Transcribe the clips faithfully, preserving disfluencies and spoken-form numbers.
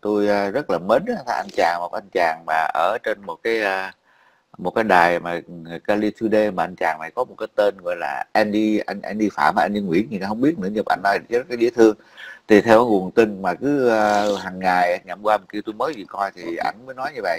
Tôi rất là mến anh chàng, một anh chàng mà ở trên một cái một cái đài mà Cali Today, mà anh chàng này có một cái tên gọi là Andy anh Andy Phạm hay Andy Nguyễn thì không biết nữa, nhưng mà anh nói rất cái dễ thương. Thì theo nguồn tin mà cứ hàng ngày, ngày hôm qua mình kêu tôi mới gì coi thì ảnh mới nói như vậy.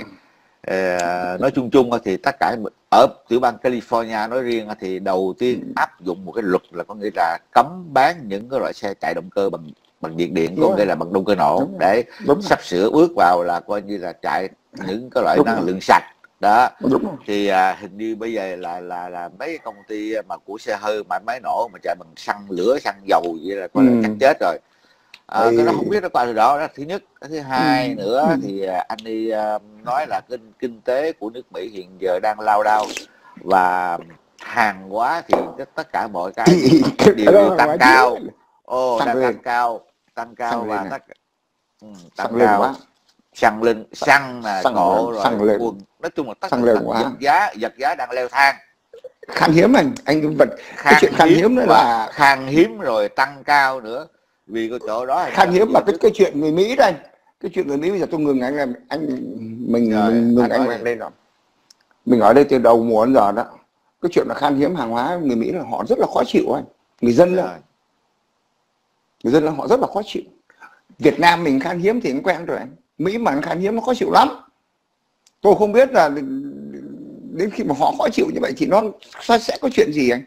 Uh, nói chung chung thì tất cả ở tiểu bang California nói riêng thì đầu tiên áp dụng một cái luật là có nghĩa là cấm bán những cái loại xe chạy động cơ bằng bằng nhiệt điện, có nghĩa là bằng động cơ nổ, đúng để đúng sắp sửa bước vào là coi như là chạy những cái loại đúng năng rồi. lượng sạch đó. Đúng thì uh, hình như bây giờ là là là mấy công ty mà của xe hơi mà máy nổ mà chạy bằng xăng lửa, xăng dầu vậy là coi ừ. là chắc chết rồi. À, thì... cái đó không biết nó qua từ đó, đó thứ nhất. Thứ hai ừ. nữa ừ. thì anh đi uh, nói là kinh kinh tế của nước Mỹ hiện giờ đang lao đao và hàng hóa thì tất cả mọi cái đều, đều tăng cao, oh, tăng, tăng cao, tăng cao và tất ừ, tăng lên cao, xăng lên, xăng là cổ rồi, quần, nói chung là tất cả vật giá, vật giá đang leo thang. Khan hiếm anh, anh vật cái chuyện khan hiếm nữa là khan hiếm rồi tăng cao nữa. Vì cái chỗ đó khan hiếm mà cái cái chuyện người Mỹ đây, cái chuyện người Mỹ bây giờ tôi ngừng anh em anh mình rồi, mình ngừng anh em đây rồi, mình ở đây từ đầu mùa đến giờ đó, cái chuyện là khan hiếm hàng hóa người Mỹ là họ rất là khó chịu anh, người dân rồi. là người dân là họ rất là khó chịu. Việt Nam mình khan hiếm thì cũng quen rồi anh, Mỹ mà khan hiếm nó khó chịu lắm. Tôi không biết là đến khi mà họ khó chịu như vậy thì nó sẽ có chuyện gì anh.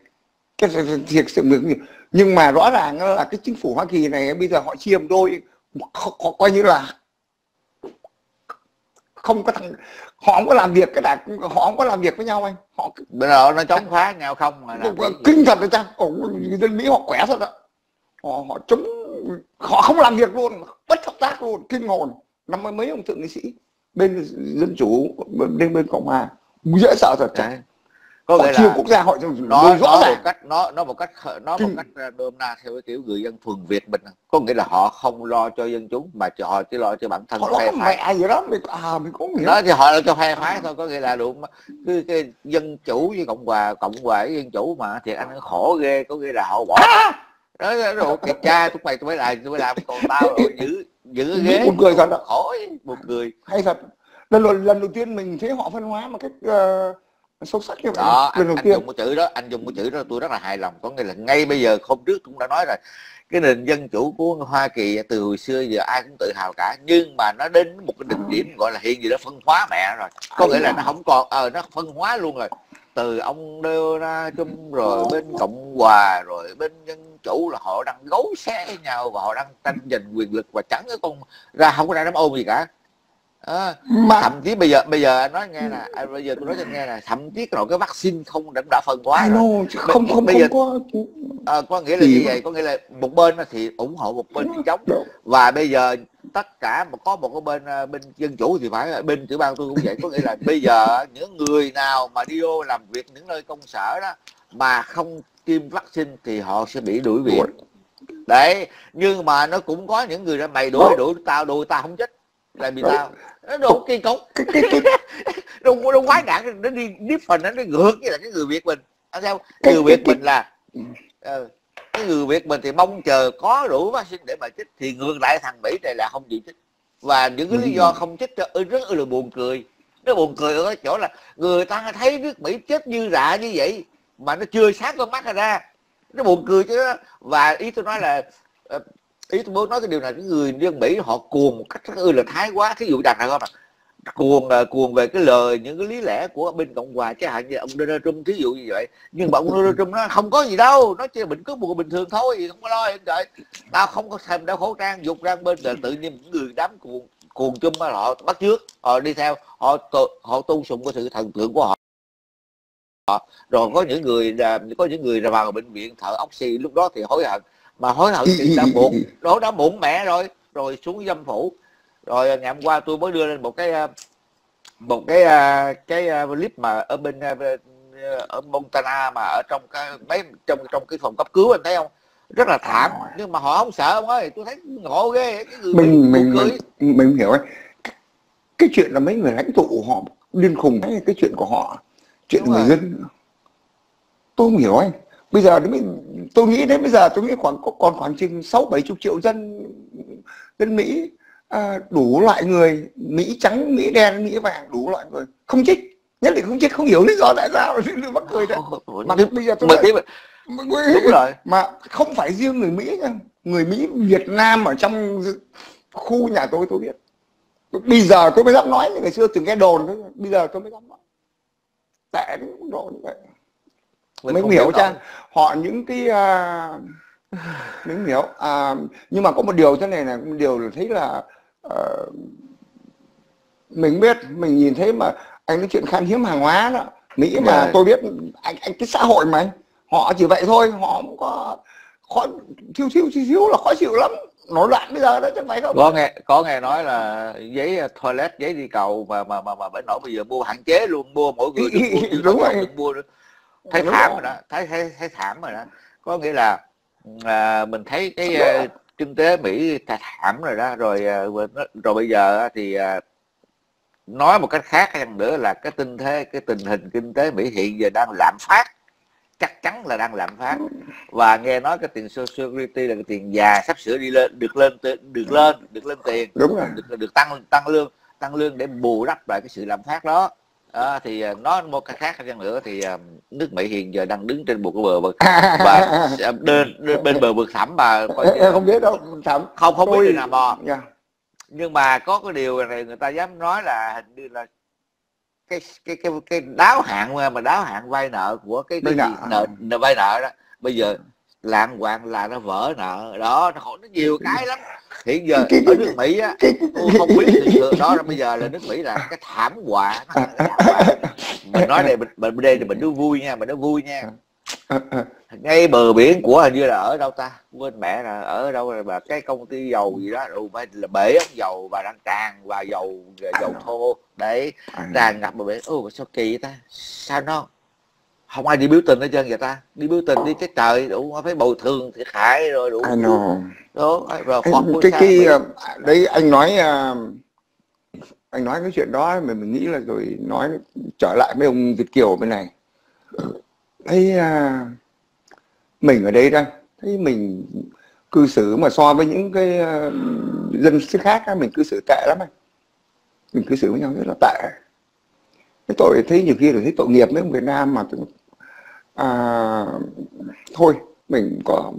Cái thiệt sự mình, nhưng mà rõ ràng là cái chính phủ Hoa Kỳ này bây giờ họ chia làm đôi, họ coi như là không có thằng, họ không có làm việc cái đảng, họ không có làm việc với nhau anh, họ bây giờ nó chống phá nhau không mà kinh thật đấy ta. Người dân Mỹ họ quẻ thật đó, họ họ chống, họ không làm việc luôn, bất hợp tác luôn, kinh hồn. Năm mươi mấy ông thượng nghị sĩ bên dân chủ, bên bên Cộng hòa dễ sợ thật đấy. Có nghĩa là quốc gia họ nó rõ ràng một cách nó nó một cách nó một cách đôm na theo cái kiểu người dân thuần Việt mình, có nghĩa là họ không lo cho dân chúng mà họ chỉ lo cho bản thân phe phái gì đó. Mình à mình cũng hiểu đó, thì họ lo cho phe phái thôi. Có nghĩa là đụng cái, cái dân chủ với cộng hòa, cộng hòa với dân chủ mà thì anh khổ ghê. Có nghĩa là họ bỏ đó rồi, cái cha tụi mày tụi mới làm tụi mới làm còn tao rồi giữ giữ ghế một người thật là khổ, một người hay thật. Lần lần đầu tiên mình thấy họ phân hóa một cách sâu sắc như vậy. Đó, anh, anh dùng cái chữ đó, anh dùng cái chữ đó tôi rất là hài lòng. Có nghĩa là ngay bây giờ, hôm trước cũng đã nói rồi, cái nền dân chủ của Hoa Kỳ từ hồi xưa giờ ai cũng tự hào cả, nhưng mà nó đến một cái đỉnh điểm gọi là hiện gì đó phân hóa mẹ rồi. Có nghĩa là nó không còn, ờ à, nó phân hóa luôn rồi. Từ ông Donald Trump rồi bên Cộng hòa rồi bên dân chủ là họ đang gấu xe với nhau và họ đang tranh giành quyền lực và chẳng cái con ra không có ra đám ôm gì cả. À, mà... thậm chí bây giờ bây giờ anh nói nghe là à, bây giờ tôi nói cho anh nghe là thậm chí cái, cái vaccine không đã, đã phân hóa rồi. Không không, không bây giờ có... À, có nghĩa là gì như vậy, có nghĩa là một bên thì ủng hộ, một bên thì chống. Và bây giờ tất cả mà có một cái bên bên dân chủ thì phải, bên tiểu bang tôi cũng vậy. Có nghĩa là bây giờ những người nào mà đi vô làm việc những nơi công sở đó mà không tiêm vaccine thì họ sẽ bị đuổi việc đấy. Nhưng mà nó cũng có những người là mày đuổi đuổi tao đuổi tao không chết là bị tao nó đồ kỳ cục, nó nó quái đản, nó đi điếp phần, nó ngược với là cái người Việt mình. Sao người Việt mình là ừ, cái người Việt mình thì mong chờ có đủ vaccine để mà chích, thì ngược lại thằng Mỹ này là không chịu chích và những cái lý do không chích cho rất là buồn cười. Nó buồn cười ở cái chỗ là người ta thấy nước Mỹ chết như rạ như vậy mà nó chưa sáng con mắt ra, nó buồn cười chứ. Và ý tôi nói là ý tôi muốn nói cái điều này, cái người dân Mỹ họ cuồng một cách ư là thái quá. Thí dụ đàn này không à, cuồng cuồng về cái lời, những cái lý lẽ của bên Cộng hòa, chẳng hạn như ông Donald Trump thí dụ như vậy. Nhưng mà ông Donald Trump nó không có gì đâu, nó chỉ bệnh cứ một bình thường thôi, không có lo gì vậy. Tao không có thèm đeo khẩu trang, dục ra bên là tự nhiên những người đám cuồng cuồng Trump họ bắt trước, họ đi theo, họ họ tôn sùng cái sự thần tượng của họ. Rồi có những người có những người vào bệnh viện thở oxy, lúc đó thì hối hận. Mà hối hận thì đã muộn, đó đã muộn mẹ rồi, rồi xuống dâm phủ. Rồi ngày hôm qua tôi mới đưa lên một cái một cái cái, cái clip mà ở bên ở Montana mà ở trong cái mấy trong trong cái phòng cấp cứu, anh thấy không? Rất là thảm, nhưng mà họ không sợ ông ơi, tôi thấy ngộ ghê. Cái người mình mình, mình mình mình hiểu ấy. Cái chuyện là mấy người lãnh tụ họ điên khùng, cái cái chuyện của họ, chuyện người dân tôi không hiểu anh. Bây giờ đến, tôi nghĩ đến bây giờ tôi nghĩ khoảng còn khoảng chừng sáu bảy chục triệu dân dân Mỹ à, đủ loại người, Mỹ trắng, Mỹ đen, Mỹ vàng, đủ loại người không trích, nhất là không trích, không hiểu lý do tại sao mắc cười đấy. Mà bây giờ tôi biết rồi, mà không phải riêng người Mỹ nha, người Mỹ Việt Nam ở trong khu nhà tôi tôi biết. Bây giờ tôi mới dám nói, ngày xưa từng nghe đồn thôi, bây giờ tôi mới dám nói. Tệ đến mức độ như vậy. Mới hiểu chăng? Họ những cái uh, mình hiểu à, nhưng mà có một điều thế này là một điều thấy là uh, mình biết, mình nhìn thấy mà anh nói chuyện khan hiếm hàng hóa đó Mỹ mà yeah. Tôi biết anh, anh cái xã hội mà họ chỉ vậy thôi, họ không có khó, thiếu thiếu thiếu thiếu là khó chịu lắm, nổi loạn bây giờ đó chứ phải không? Có nghe có nghe nói là giấy toilet, giấy đi cầu mà mà mà mà bển nổi bây giờ mua hạn chế luôn, mua mỗi người đừng mua, đúng rồi, đừng mua nữa. Thấy thảm rồi đó, thấy thấy thấy thảm rồi đó, có nghĩa là à, mình thấy cái uh, kinh tế Mỹ thảm rồi đó, rồi uh, rồi bây giờ uh, thì uh, nói một cách khác hơn nữa là cái tình thế cái tình hình kinh tế Mỹ hiện giờ đang lạm phát, chắc chắn là đang lạm phát, và nghe nói cái tiền Social Security là cái tiền già sắp sửa đi lên, được lên được lên được lên tiền, đúng rồi, được, được tăng tăng lương tăng lương để bù đắp lại cái sự lạm phát đó. À, thì nói một cái khác hơn nữa thì nước Mỹ hiện giờ đang đứng trên một cái bờ vực và bên, bên bờ vực thẳm mà không biết đâu, thẳm không không biết nào bò. Yeah. Nhưng mà có cái điều này người ta dám nói là hình như là cái cái cái, cái đáo hạn mà, mà đáo hạn vay nợ của cái, cái gì, nợ, nợ vay nợ đó bây giờ lạng hoạng là nó vỡ nợ đó, nó nhiều cái lắm. Hiện giờ ở nước Mỹ á, không biết được đó, bây giờ là nước Mỹ là cái thảm họa. Mình nói này, mình đây thì mình nó vui nha, mình nó vui nha. Ngay bờ biển của hình như là ở đâu ta, quên mẹ là ở đâu rồi, mà cái công ty dầu gì đó, phải là bể ống dầu và đang tràn và dầu dầu thô đấy tràn ngập bờ biển. Ôi sao kỳ ta, sao nó không ai đi biểu tình hết trơn vậy ta, đi biểu tình đi cái trời đủ phải bồi thường thiệt hại rồi đủ đó rồi cái khi đấy anh nói anh nói cái chuyện đó mà mình nghĩ là rồi nói trở lại mấy ông Việt kiều bên này thấy mình ở đây ra thấy mình cư xử mà so với những cái dân khác mình cư xử tệ lắm, anh mình cư xử với nhau rất là tệ. Cái tội thấy nhiều khi là thấy tội nghiệp với Việt Nam mà à, thôi mình có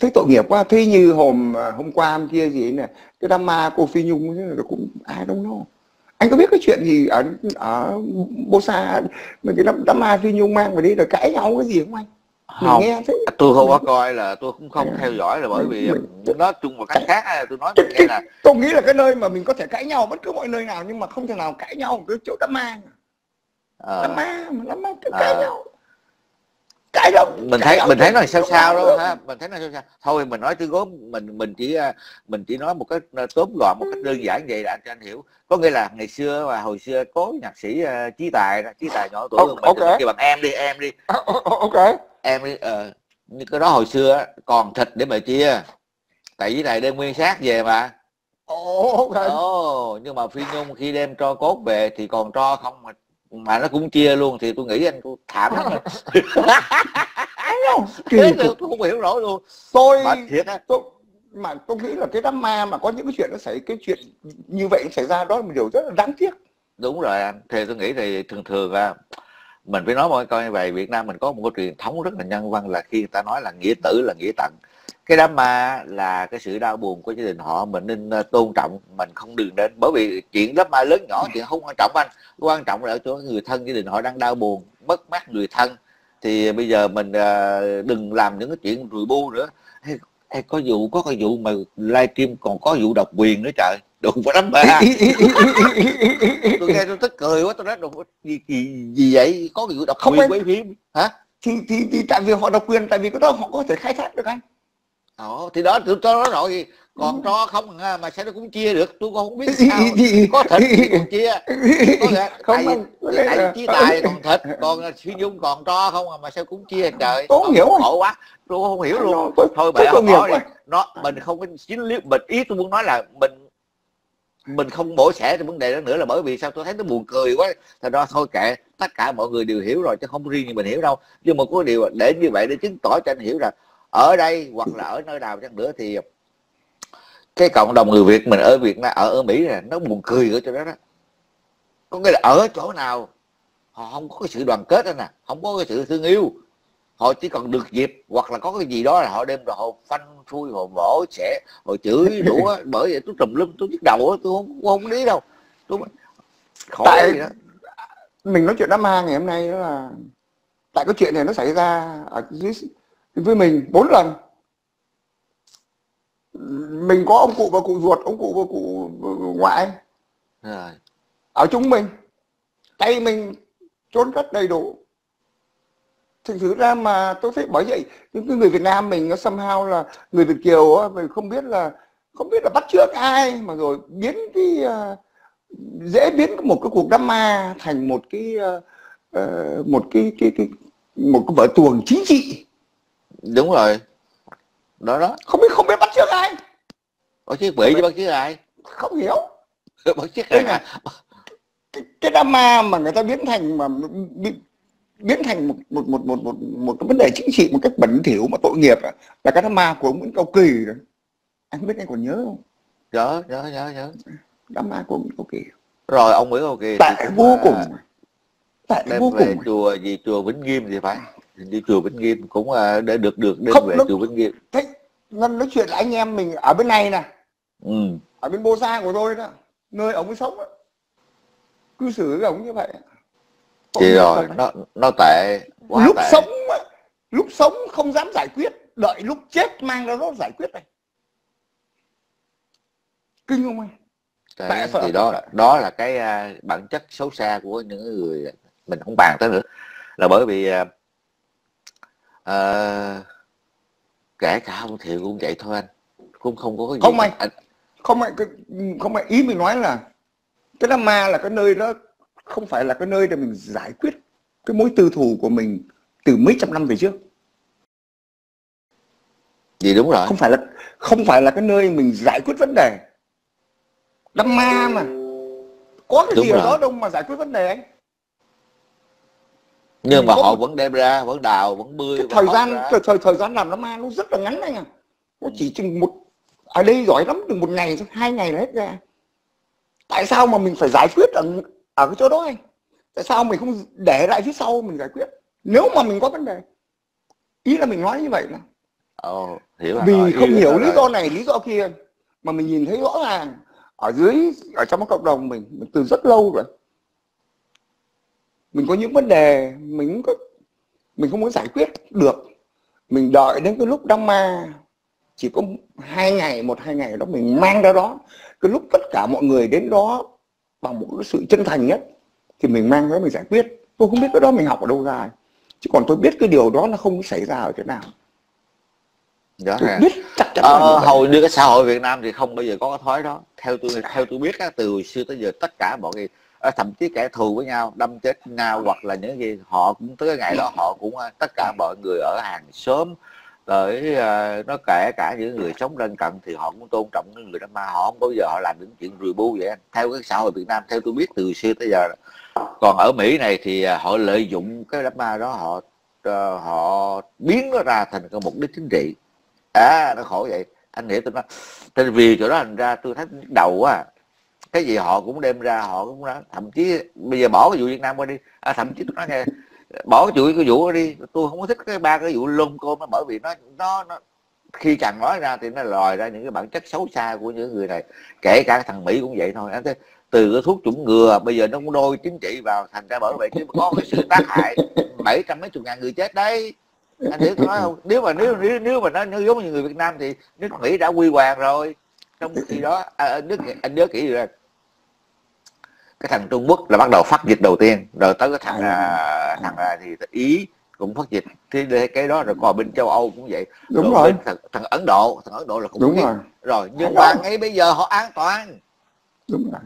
thấy tội nghiệp quá. Thế như hôm hôm qua hôm kia gì này cái drama cô Phi Nhung là cũng ai đâu nó anh có biết cái chuyện gì ở ở Bosa mình cái drama Phi Nhung mang về đi là cãi nhau cái gì không anh? Mình không nghe thấy. Tôi không có coi, là tôi cũng không theo dõi là bởi vì mình, nói chung một cách khác là tôi nói cái, cái, là tôi nghĩ là cái nơi mà mình có thể cãi nhau bất cứ mọi nơi nào, nhưng mà không thể nào cãi nhau cái chỗ đám ma à. Đám ma mà đám ma cãi à. Nhau cãi đâu mình thấy mình thấy nó sao sao đâu ha, mình thấy nó sao sao thôi mình nói tương gốc, mình mình chỉ mình chỉ nói một cái tóm gọn một cách đơn giản vậy là cho anh hiểu. Có nghĩa là ngày xưa và hồi xưa cố nhạc sĩ Chí Tài Chí Tài nhỏ tuổi hơn mình kêu bằng em đi em đi ok em đi ờ như cái đó hồi xưa còn thịt để mà chia, tại vì này đem nguyên xác về mà ồ okay. Oh, nhưng mà Phi Nhung khi đem tro cốt về thì còn tro không mà mà nó cũng chia luôn, thì tôi nghĩ anh tôi thảm lắm. Thế tôi không hiểu nổi luôn. Tôi mà, thiệt tôi mà tôi nghĩ là cái đám ma mà có những cái chuyện nó xảy cái chuyện như vậy xảy ra đó là một điều rất là đáng tiếc. Đúng rồi anh, thì tôi nghĩ thì thường thường là mình phải nói mọi coi như vậy. Việt Nam mình có một cái truyền thống rất là nhân văn là khi người ta nói là nghĩa tử là nghĩa tận, cái đám ma là cái sự đau buồn của gia đình họ, mình nên tôn trọng, mình không đừng đến bởi vì chuyện đám ma lớn nhỏ chuyện không quan trọng anh, quan trọng là ở chỗ người thân gia đình họ đang đau buồn mất mát người thân, thì bây giờ mình đừng làm những cái chuyện rùi bu nữa. Hay, hay có vụ có cái vụ mà livestream còn có vụ độc quyền nữa trời, đụng phải đám ma. Tôi nghe tôi tức cười quá, tôi nói đụng gì gì gì vậy, có vụ độc quyền quay phim hả? Thì, thì thì tại vì họ độc quyền, tại vì cái đó họ có thể khai thác được anh. Ồ, thì đó tôi nói rồi, còn cho không mà sẽ nó cũng chia được, tôi cũng không biết sao có thịt thì còn chia, có thể không anh Chí Tài còn thịt, còn Phi Nhung còn cho không mà sao cũng chia, trời tôi không hiểu quá, tôi không hiểu luôn. Thôi bệ không nói đi, nó mình không có chính lý, mình ý tôi muốn nói là mình mình không bổ sẻ cái vấn đề đó nữa, là bởi vì sao tôi thấy nó buồn cười quá, thành ra thôi kệ, tất cả mọi người đều hiểu rồi chứ không riêng như mình hiểu đâu. Nhưng mà có điều để như vậy để chứng tỏ cho anh hiểu rằng ở đây hoặc là ở nơi nào chăng nữa thì cái cộng đồng người Việt mình ở Việt Nam, ở, ở Mỹ này, nó buồn cười ở chỗ đó đó. Có nghĩa là ở chỗ nào họ không có cái sự đoàn kết đó nè, không có cái sự thương yêu, họ chỉ còn được dịp hoặc là có cái gì đó là họ đem rồi họ phanh phui, họ vỗ xẻ, họ chửi đủ á. Bởi vậy tôi trùm lum, tôi nhức đầu á, tôi không không lý đâu. Tôi tại đó. Mình nói chuyện đám ma ngày hôm nay đó là tại cái chuyện này nó xảy ra ở dưới với mình bốn lần. Mình có ông cụ và cụ ruột, ông cụ và cụ ngoại rồi. Ở chúng mình, tay mình trốn cất đầy đủ. Thành thử ra mà tôi thấy bởi vậy những người Việt Nam mình nó somehow là người Việt kiều á, mình không biết là không biết là bắt chước ai mà rồi biến cái dễ biến một cái cuộc đám ma thành một cái một cái cái, cái một cái vở tuồng chính trị. Đúng rồi. Đó đó, không biết không biết bắt chước ai. Bắt chước Mỹ chứ bắt chước ai? Không hiểu. Bắt chước ai? Cái, cái đám ma mà người ta biến thành mà biến, biến thành một một một một một một cái vấn đề chính trị một cách bẩn thỉu mà tội nghiệp à, là cái đám ma của Nguyễn Cao Kỳ rồi. Anh biết, anh còn nhớ không? Nhớ nhớ nhớ nhớ. Đám ma của Nguyễn Cao Kỳ. Rồi ông Nguyễn Cao Kỳ. Tại vô cùng. À, tại vô cùng. Chùa gì chùa Vĩnh Nghiêm thì phải. Đi chùa Vĩnh Nghiêm cũng để được được đến về chùa Vĩnh Nghiêm. Thế nói chuyện là anh em mình ở bên này nè, ừ. ở bên Bô Sa của tôi đó, nơi ông ấy sống đó, cư xử với ông như vậy. Thì rồi nó nó tệ. Lúc tệ. sống lúc sống không dám giải quyết, đợi lúc chết mang ra nó giải quyết này. Kinh không anh? Tại thì đó là đó là cái bản chất xấu xa của những người mình không bàn tới nữa, là bởi vì À, kể cả ông Thiệu cũng vậy thôi anh, cũng không có cái gì không mày anh... không mày không mày ý mình nói là cái đám ma là cái nơi đó không phải là cái nơi để mình giải quyết cái mối tư thù của mình từ mấy trăm năm về trước. Gì đúng rồi, không phải là không phải là cái nơi mình giải quyết vấn đề. Đám ma mà có cái gì ở đó đâu mà giải quyết vấn đề anh. Nhưng mà họ một... vẫn đem ra, vẫn đào, vẫn bươi. Cái thời gian thời, thời thời gian làm đám ma nó rất là ngắn anh à. Nó chỉ chừng một ở đây giỏi lắm chừng một ngày hai ngày là hết ra. Tại sao mà mình phải giải quyết ở ở cái chỗ đó anh? Tại sao mình không để lại phía sau mình giải quyết nếu mà mình có vấn đề? Ý là mình nói như vậy mà. Ồ, hiểu. Vì nói, không hiểu lý do này lý do kia mà mình nhìn thấy rõ ràng ở dưới ở trong cái cộng đồng mình, mình từ rất lâu rồi. Mình có những vấn đề mình không, có, mình không muốn giải quyết được. Mình đợi đến cái lúc đám ma chỉ có hai ngày, một hai ngày đó mình mang ra đó. Cái lúc tất cả mọi người đến đó bằng một sự chân thành nhất thì mình mang ra mình giải quyết. Tôi không biết cái đó mình học ở đâu ra. Chứ còn tôi biết cái điều đó nó không xảy ra ở chỗ nào. Đó tôi biết chắc chắn ờ, là hầu như cái xã hội Việt Nam thì không bao giờ có cái thói đó. Theo tôi theo tôi biết á, từ xưa tới giờ tất cả mọi người thậm chí kẻ thù với nhau đâm chết nhau hoặc là những gì họ cũng tới cái ngày đó họ cũng tất cả mọi người ở hàng xóm tới nó kể cả những người sống lân cận thì họ cũng tôn trọng những người đám ma, họ không bao giờ họ làm những chuyện rùi bu vậy. Theo cái xã hội Việt Nam theo tôi biết từ xưa tới giờ. Còn ở Mỹ này thì họ lợi dụng cái đám ma đó, họ họ biến nó ra thành cái mục đích chính trị. À nó khổ vậy anh hiểu tôi nói. Tại vì chỗ đó thành ra tôi thấy đầu á. Cái gì họ cũng đem ra, họ cũng nói. Thậm chí bây giờ bỏ cái vụ Việt Nam qua đi à, thậm chí tôi nói nghe, bỏ cái vụ cái vụ đi. Tôi không có thích cái ba cái vụ lông côn đó, bởi vì nó, nó nó khi chàng nói ra thì nó lòi ra những cái bản chất xấu xa của những người này. Kể cả thằng Mỹ cũng vậy thôi. Từ cái thuốc chủng ngừa bây giờ nó cũng đôi chính trị vào, thành ra bởi vậy chứ có cái sự tác hại bảy trăm mấy chục ngàn người chết đấy. Anh hiểu tôi nói không? Nếu mà nếu nếu, nếu mà nó giống như người Việt Nam thì nước Mỹ đã quy hoàng rồi. Trong khi đó à, nước, anh nhớ kỹ rồi, cái thằng Trung Quốc là bắt đầu phát dịch đầu tiên, rồi tới cái thằng à, thằng à, thì Ý cũng phát dịch thì cái đó, rồi còn bên châu Âu cũng vậy. Đúng rồi, rồi. Thằng, thằng Ấn Độ thằng Ấn Độ là cũng đúng rồi. Rồi nhưng mà ngay bây giờ họ an toàn. Đúng rồi.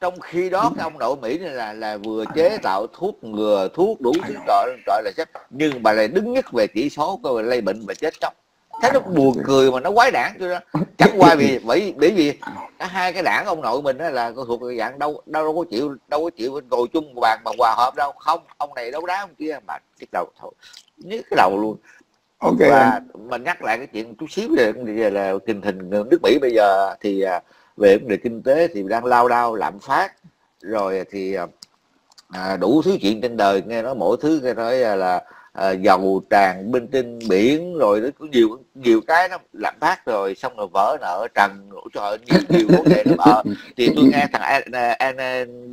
Trong khi đó cái ông nội Mỹ này là là vừa chế tạo thuốc ngừa thuốc đủ thứ trọi trọi là chết, nhưng mà lại đứng nhất về chỉ số coi lây bệnh và chết chóc. Thấy nó buồn cười mà nó quái đảng chứ đó. Chẳng qua vì bởi bởi vì cả hai cái đảng ông nội mình đó là thuộc dạng đâu đâu có chịu đâu có chịu ngồi chung bàn mà hòa hợp đâu. Không, ông này đấu đá ông kia mà cái đầu thôi nhức cái đầu luôn. Okay. Và mình nhắc lại cái chuyện một chút xíu về là tình hình nước Mỹ bây giờ thì về vấn đề kinh tế thì đang lao đao lạm phát rồi, thì à, đủ thứ chuyện trên đời, nghe nói mỗi thứ, nghe nói là à, dầu tràn bên trên biển rồi có nhiều nhiều cái nó lạm phát rồi xong rồi vỡ nợ trần, trời nhiều, nhiều vấn đề nữa. Thì tôi nghe thằng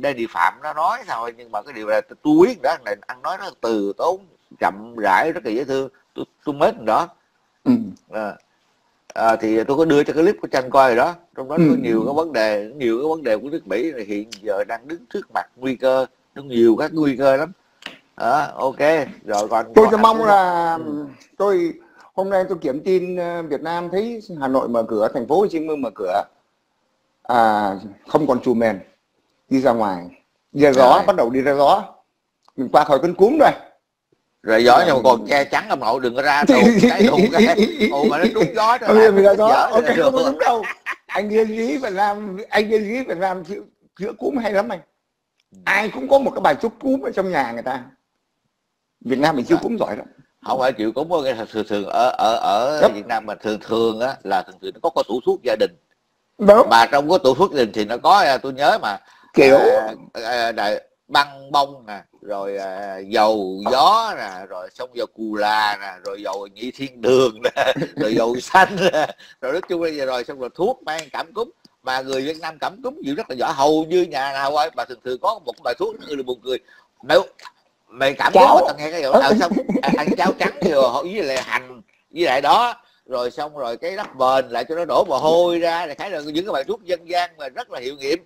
Andy Phạm nó nói thôi, nhưng mà cái điều là tôi biết đó là ăn nói nó từ tốn chậm rãi rất là dễ thương, tôi tôi mến đó. À, à, thì tôi có đưa cho cái clip của Tranh coi rồi đó, trong đó có nhiều cái vấn đề, nhiều cái vấn đề của nước Mỹ hiện giờ đang đứng trước mặt nguy cơ, nó nhiều các nguy cơ lắm. À, ok rồi, còn tôi còn mong là ừ. tôi hôm nay tôi kiểm tin Việt Nam thấy Hà Nội mở cửa, thành phố Hồ Chí Minh mở cửa, à, không còn chùm mền, đi ra ngoài, giờ gió bắt đầu đi ra gió, mình qua khỏi cơn cúm rồi. Rồi gió nhưng mà còn che chắn ông nội đừng có ra đâu, cái đụng cái ồ mà nó trúng gió đó. Mình ra gió, ok không có đúng đâu. Anh nghiên cứu Việt Nam, anh nghiên cứu Việt Nam chữa, chữa cúm hay lắm anh. Ai cũng có một cái bài chúc cúm ở trong nhà người ta. Việt Nam mình chữa cúm giỏi lắm. Không phải chịu cúm thường thường ở ở ở Đúng. Việt Nam mình thường thường á là thường thường nó có có tủ thuốc gia đình. Đúng. Mà trong có tủ thuốc gia đình thì nó có, tôi nhớ mà kiểu à, đại băng bông nè, rồi à, dầu gió nè, rồi xong dầu cù là nè, rồi dầu nhị thiên đường nè, rồi dầu xanh nè, rồi nói chung là rồi xong rồi thuốc mang cảm cúm. Mà người Việt Nam cảm cúm nhiều rất là giỏi, hầu như nhà nào ấy mà thường thường có một bài thuốc người buồn cười. Nếu mày cảm cúm tao nghe cái giọng nào xong ăn cháo trắng rồi với lại hành với lại đó, rồi xong rồi cái đắp bền lại cho nó đổ mồ hôi ra, là khá là những cái bài thuốc dân gian mà rất là hiệu nghiệm.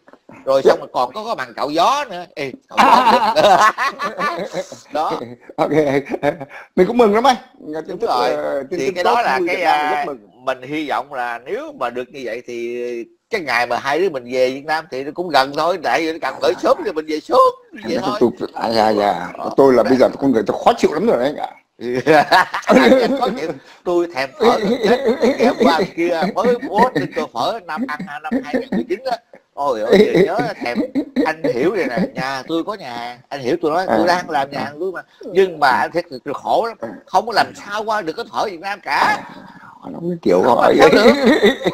Rồi xong rồi còn có có bằng cạo gió nữa. Ê, cạo gió nữa. Đó. Ok, mình cũng mừng lắm anh. Đúng rồi. Thì cái, cái đó là cái à, mình hy vọng là nếu mà được như vậy thì cái ngày mà hai đứa mình về Việt Nam thì nó cũng gần thôi, tại vì nó cần gửi sớm thì mình về sớm vậy thôi. Tôi, tôi, à, à, à. tôi là bây giờ con người tôi khó chịu lắm rồi đấy anh ạ. Tôi thèm phở ngày qua kia mới bố trên tôi phở năm ăn năm hai nghìn mười chín á. Ôi ơi nhớ thèm anh hiểu rồi nè, nhà tôi có nhà hàng, anh hiểu tôi nói tôi đang làm nhà hàng luôn mà, nhưng mà anh thấy khổ lắm, không có làm sao qua được cái phở Việt Nam cả. Nó mới kiểu gọi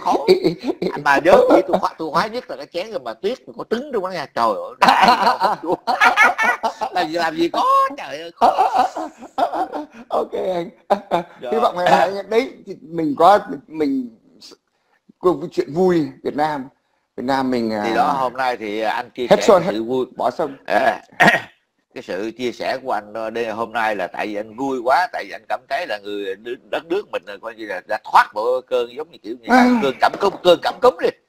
khổ mà nhớ tôi khoái, tôi khoái nhất là cái chén rồi mà tuyết có trứng trong đó nha, trời ơi làm gì làm gì có, trời ơi khổ. Ok anh, hy vọng là đấy mình có mình cuộc chuyện vui Việt Nam, Việt Nam mình thì đó. Hôm nay thì anh chia sẻ sự vui bỏ sông. Cái sự chia sẻ của anh hôm nay là tại vì anh vui quá, tại vì anh cảm thấy là người đất nước mình coi như là đã thoát một cơn giống như kiểu như cơn cảm cúm, cơn cảm cúm đi.